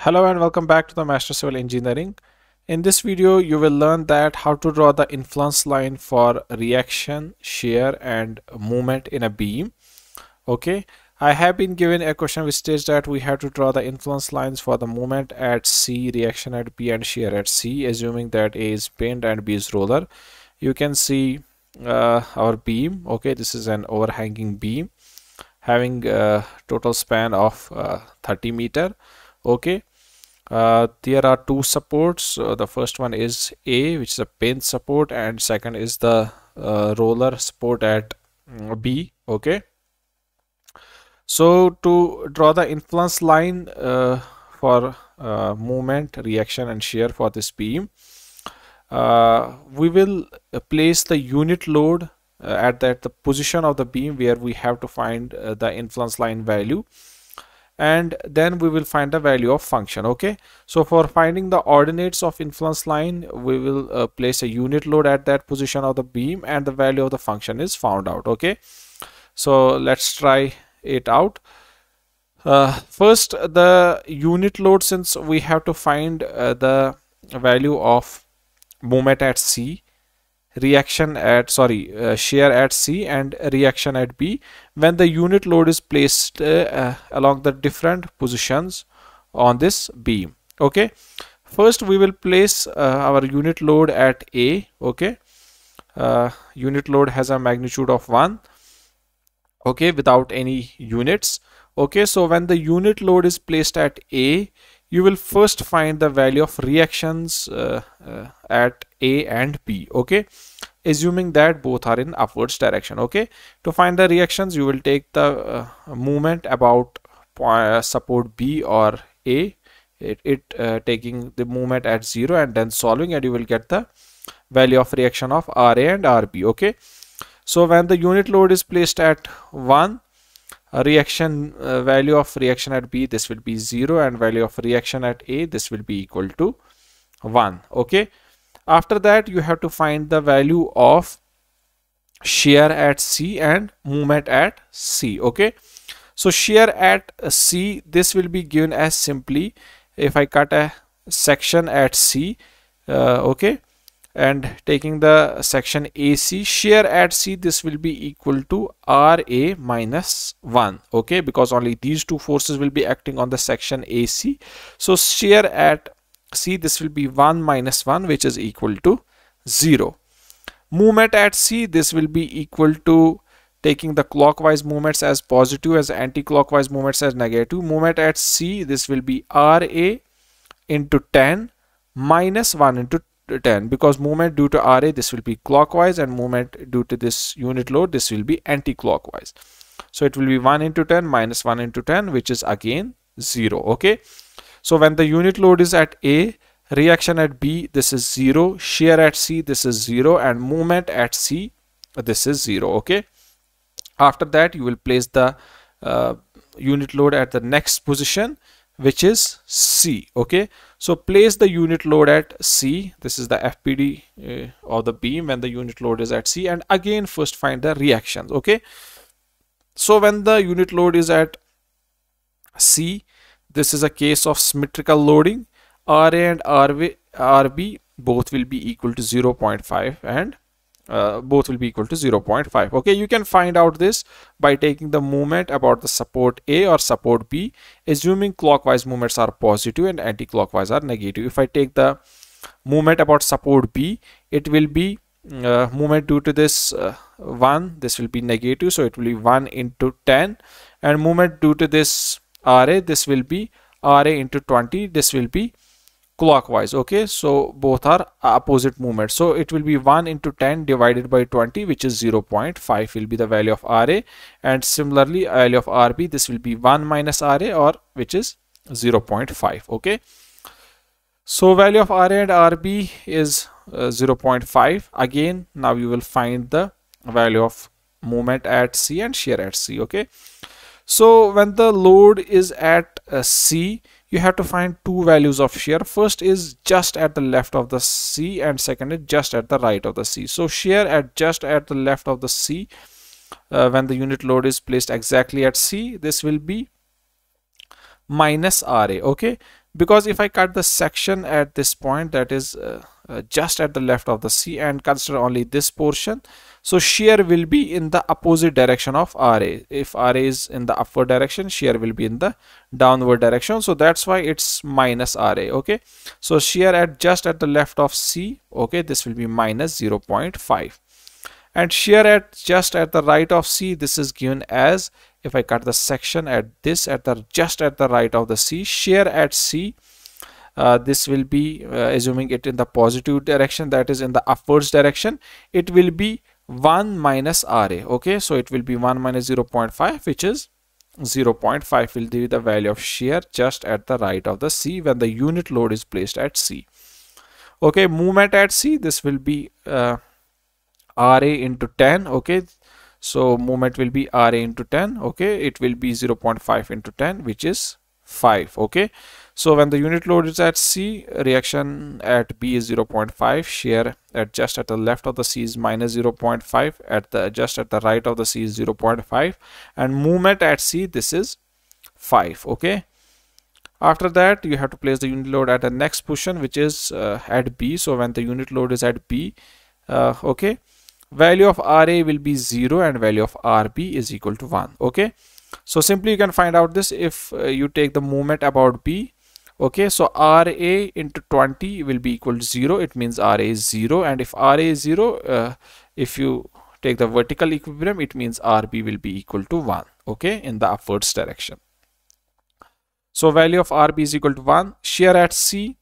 Hello and welcome back to the Master Civil Engineering. In this video you will learn that how to draw the influence line for reaction, shear and movement in a beam. Okay, I have been given a question which states that we have to draw the influence lines for the movement at C, reaction at B and shear at C, assuming that A is pinned and B is roller. You can see our beam. Okay, this is an overhanging beam having a total span of 30 meters. Okay, there are two supports. The first one is A, which is a pin support, and second is the roller support at B. Okay, so to draw the influence line for movement, reaction and shear for this beam, we will place the unit load at the position of the beam where we have to find the influence line value, and then we will find the value of function. Okay, so for finding the ordinates of influence line, we will place a unit load at that position of the beam and the value of the function is found out. Okay, so let's try it out. First, the unit load, since we have to find the value of movement at C, shear at C and reaction at B, when the unit load is placed along the different positions on this beam. Okay, first we will place our unit load at A. Okay, unit load has a magnitude of 1, okay, without any units. Okay, so when the unit load is placed at A, you will first find the value of reactions at A and B. Okay, assuming that both are in upwards direction. Okay, to find the reactions, you will take the movement about support B or A, taking the movement at 0 and then solving, and you will get the value of reaction of RA and RB. Okay, so when the unit load is placed at 1, value of reaction at B, this will be 0, and value of reaction at A, this will be equal to 1. Okay, after that you have to find the value of shear at C and movement at C. Okay, so shear at C, this will be given as simply, if I cut a section at C, okay, and taking the section AC, shear at C, this will be equal to RA minus 1. Okay, because only these two forces will be acting on the section AC, so shear at C, this will be 1 minus 1, which is equal to 0. Movement at C, this will be equal to, taking the clockwise movements as positive, as anti-clockwise movements as negative, movement at C, this will be RA into 10 minus 1 into 10, because movement due to RA, this will be clockwise, and movement due to this unit load, this will be anti-clockwise. So it will be 1 into 10 minus 1 into 10, which is again 0. Okay, so when the unit load is at A, reaction at B, this is 0, shear at C, this is 0, and movement at C, this is 0. Okay, after that you will place the unit load at the next position, which is C. Okay, so place the unit load at C, this is the FPD of the beam when the unit load is at C, and again first find the reactions. Okay, so when the unit load is at C, this is a case of symmetrical loading. RA and RB both will be equal to 0.5 and both will be equal to 0.5. Okay, you can find out this by taking the movement about the support A or support B, assuming clockwise movements are positive and anti-clockwise are negative. If I take the movement about support B, it will be movement due to this 1, this will be negative, so it will be 1 into 10, and movement due to this RA, this will be RA into 20, this will be clockwise. Okay, so both are opposite movement, so it will be 1 into 10 divided by 20, which is 0.5 will be the value of RA, and similarly value of RB, this will be 1 minus RA, or which is 0.5. okay, so value of RA and RB is 0.5. again, now you will find the value of movement at C and shear at C. Okay, so when the load is at C, you have to find two values of shear. First is just at the left of the C and second is just at the right of the C. So shear at just at the left of the C, when the unit load is placed exactly at C, this will be minus RA. Okay, because if I cut the section at this point, that is just at the left of the C, and consider only this portion, so shear will be in the opposite direction of RA. If RA is in the upward direction, shear will be in the downward direction, so that's why it's minus RA. Okay, so shear at just at the left of C, okay, this will be minus 0.5, and shear at just at the right of C, this is given as, if I cut the section at this, at the just at the right of the C, shear at C, this will be, assuming it in the positive direction, that is in the upwards direction, it will be 1 minus RA. Okay, so it will be 1 minus 0.5, which is 0.5 will be the value of shear just at the right of the C when the unit load is placed at C. Okay, movement at C, this will be RA into 10. Okay, so movement will be RA into 10. Okay, it will be 0.5 into 10, which is 5. Okay, so when the unit load is at C, reaction at B is 0.5, shear at just at the left of the C is minus 0.5, at the just at the right of the C is 0.5, and movement at C, this is 5. Okay, after that you have to place the unit load at the next position, which is at B. So when the unit load is at B, okay, value of RA will be 0 and value of RB is equal to 1. Okay, so simply you can find out this if you take the movement about B. Okay, so RA into 20 will be equal to 0. It means RA is 0, and if RA is 0, if you take the vertical equilibrium, it means RB will be equal to 1. Okay, in the upwards direction. So value of RB is equal to 1. Shear at C,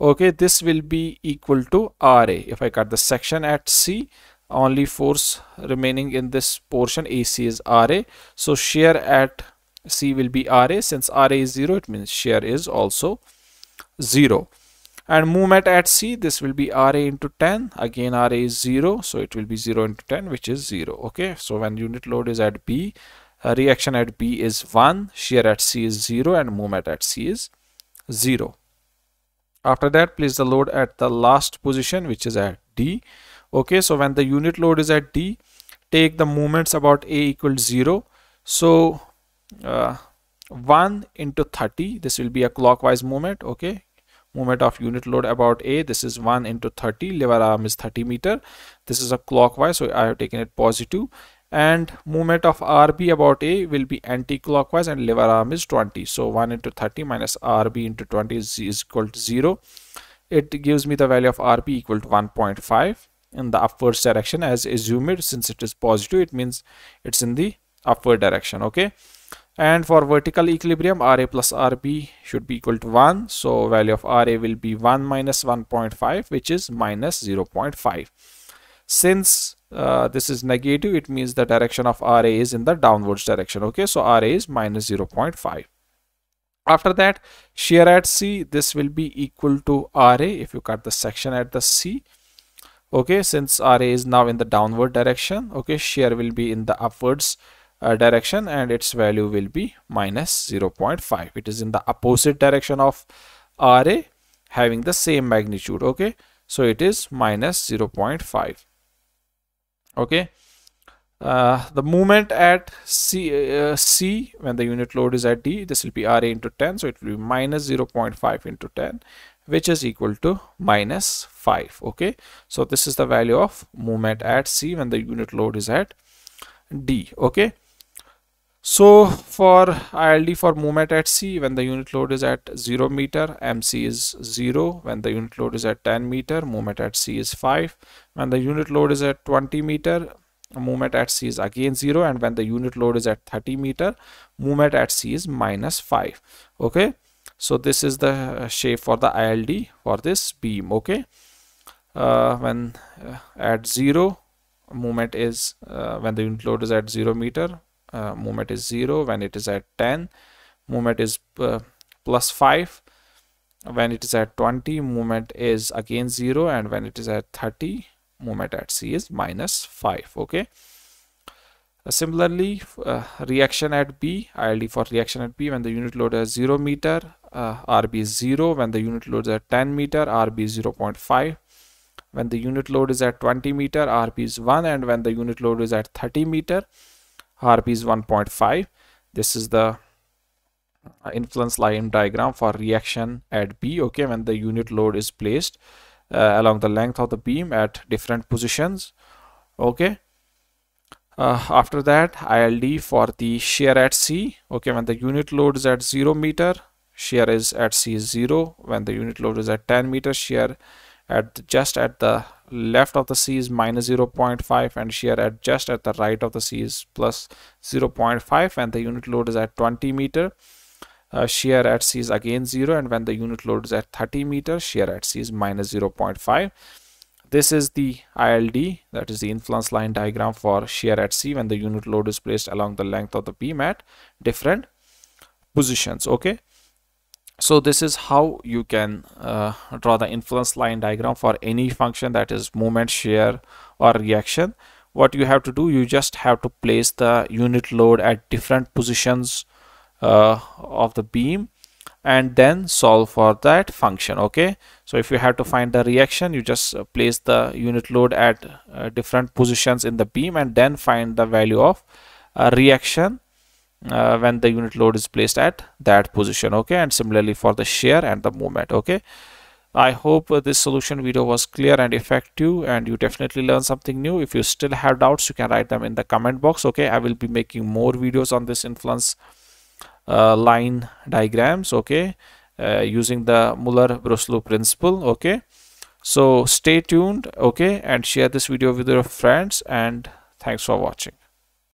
okay, this will be equal to RA. If I cut the section at C, only force remaining in this portion AC is RA, so shear at C will be RA. Since RA is 0, it means shear is also 0, and movement at C, this will be RA into 10. Again RA is 0, so it will be 0 into 10, which is 0. Okay, so when unit load is at B, reaction at B is 1, shear at C is 0, and movement at C is 0. After that, place the load at the last position, which is at D. Okay, so when the unit load is at D, take the movements about A equal to 0. So 1 into 30, this will be a clockwise movement. Okay, movement of unit load about A, this is 1 into 30. Lever arm is 30 meter. This is a clockwise, so I have taken it positive. And movement of RB about A will be anti-clockwise, and lever arm is 20. So 1 into 30 minus RB into 20 is equal to 0. It gives me the value of RB equal to 1.5. in the upwards direction, as assumed, since it is positive, it means it's in the upward direction. Okay, and for vertical equilibrium, RA plus RB should be equal to 1, so value of RA will be 1 minus 1.5, which is minus 0.5. Since this is negative, it means the direction of RA is in the downwards direction. Okay, so RA is minus 0.5. After that, shear at C, this will be equal to RA if you cut the section at the C. Okay, since RA is now in the downward direction, okay, shear will be in the upwards direction, and its value will be minus 0.5. It is in the opposite direction of RA, having the same magnitude. Okay, so it is minus 0.5. Okay, the movement at C, when the unit load is at D, this will be RA into 10, so it will be minus 0.5 into 10, which is equal to minus 5. Okay, so this is the value of movement at C when the unit load is at D. Okay, so for ILD for movement at C, when the unit load is at 0 meter, MC is 0. When the unit load is at 10 meter, movement at C is 5. When the unit load is at 20 meter, movement at C is again 0, and when the unit load is at 30 meter, movement at C is minus 5. Okay, so this is the shape for the ILD for this beam. Okay, when at 0, movement is when the unit load is at 0 meter, movement is 0. When it is at 10, movement is plus 5. When it is at 20, movement is again 0, and when it is at 30, movement at C is minus 5. Okay, similarly, reaction at B, ILD for reaction at B, when the unit load is 0 meter, RB is 0. When the unit load is at 10 meter, RB is 0.5. When the unit load is at 20 meter, RB is 1, and when the unit load is at 30 meter, RB is 1.5. This is the influence line diagram for reaction at B, okay, when the unit load is placed along the length of the beam at different positions, okay. After that, ILD for the shear at C, okay, when the unit load is at 0 meter, shear is at C is 0. When the unit load is at 10 meter, shear at just at the left of the C is -0.5, and shear at just at the right of the C is +0.5. and the unit load is at 20 meter, shear at C is again 0, and when the unit load is at 30 meter, shear at C is -0.5. This is the ILD, that is the influence line diagram for shear at C when the unit load is placed along the length of the beam at different positions, okay. So this is how you can draw the influence line diagram for any function, that is moment, shear, or reaction. What you have to do, you just have to place the unit load at different positions of the beam and then solve for that function, okay. So if you have to find the reaction, you just place the unit load at different positions in the beam and then find the value of reaction when the unit load is placed at that position, okay. And similarly for the shear and the moment, okay. I hope this solution video was clear and effective, and you definitely learned something new. If you still have doubts, you can write them in the comment box, okay. I will be making more videos on this influence line diagrams, okay, using the Muller-Breslau principle, okay. So stay tuned, okay, and share this video with your friends, and thanks for watching.